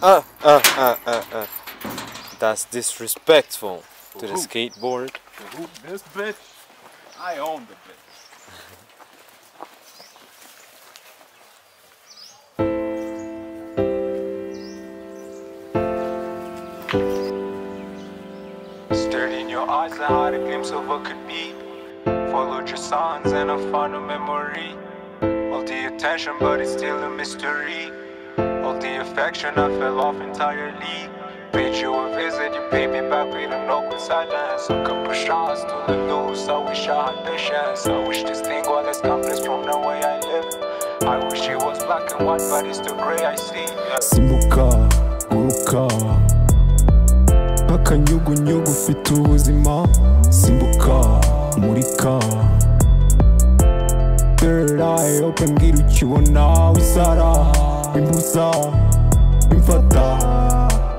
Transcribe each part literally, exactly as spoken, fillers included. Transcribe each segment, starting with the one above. Ah, ah, ah, ah, ah. That's disrespectful to the skateboard. Who? This bitch? I own the bitch. Your eyes and hide a glimpse of what could be. Followed your signs and I found a memory. All the attention but it's still a mystery. All the affection I fell off entirely. Paid you a visit, you paid me back with an awkward silence. Look up a shot, still loose. I wish I had patience. I wish this thing was less complex from the way I live. I wish it was black and white but it's the grey I see. Simbuka, uruka. Paka nyugu nyugu ufite ubuzima. Simbuka, murika. Third eye open mbwira ukibona. Wisara, imbuza, imfata.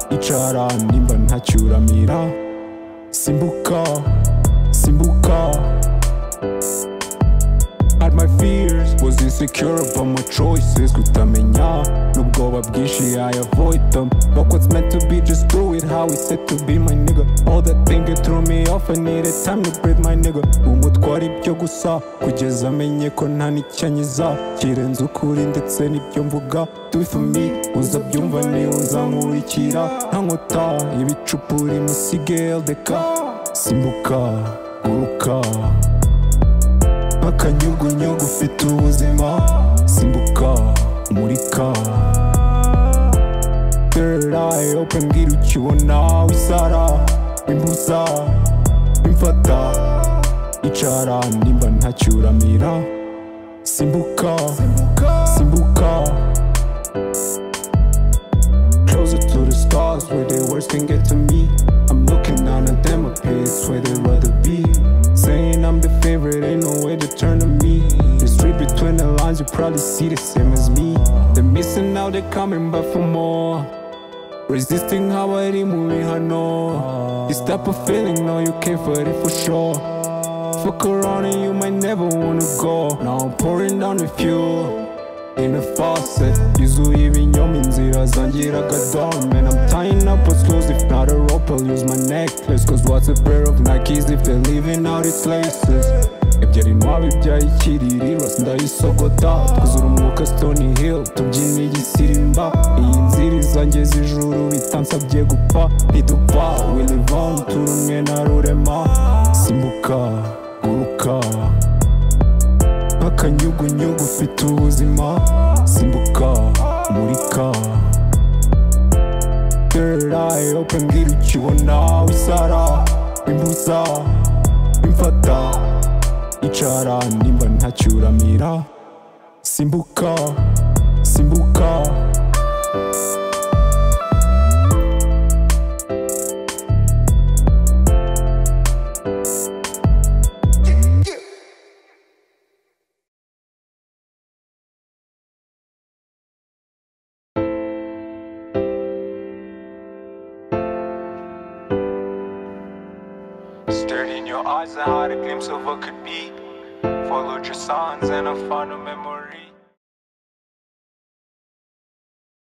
Icara nimba ntacyuramira. Simbuka, simbuka. At my fears, was insecure about my choices. Kutamenya, n'ubwoba bwinshi I avoid them. Fuck what's meant to be, just do it how it's said to be, my nigga. All that thinking threw me off, I needed time to breathe, my nigga. Umutwara ibyo gusa, kugeza amenye ko nta n'icyanyiza. Kirenze ukuri ndetse n'ibyo mvuga. Do it for me, uzabyumva niyo uzankurikira. Nta nkota y'ibicupuri musige L D K. Simbuka, guruka. Paka nyugu nyugu ufite ubuzima. Simbuka, murika. Third eye open mbwira ukibona. Wisara, imbuza, imfata. Icara nimba ntacyuramira. Simbuka, simbuka. Closer to the stars where their words can get to me. I'm looking down at them a place where they'd rather be. Saying I'm the favorite, ain't no way to turn to me. You read between the lines, you probably see the same as me. They're missing out, they're coming back for more. Resisting how I did moving, I know. This type of feeling, no, you can't fight it for sure. Fuck around and you might never wanna go. Now I'm pouring down the fuel in a faucet. Yuzuye ibinyoma inzira zangira kadome. And I'm tying up what's loose. If not a rope, I'll use my necklace. Cause what's a pair of Nikes if they're leaving out its laces? Ibyarintwaba ibyayikiriri rose ndayisogota. Twuzura umwuka Stony Hill tubyina igisirimba. Iyi nzira izangeza ijuru bitansabye gupfa. Ntidupfa, we live on, turi umwe ntarurema. Simbuka, guruka. Paka nyugu nyugu ufite ubuzima. Simbuka, murika. Third eye open mbwira ukibona. Wisara, imbuza, imfata. Icara nimba ntacyuramira. Simbuka, simbuka. Stared in your eyes and had a glimpse of what could be. Followed your signs and I found a memory.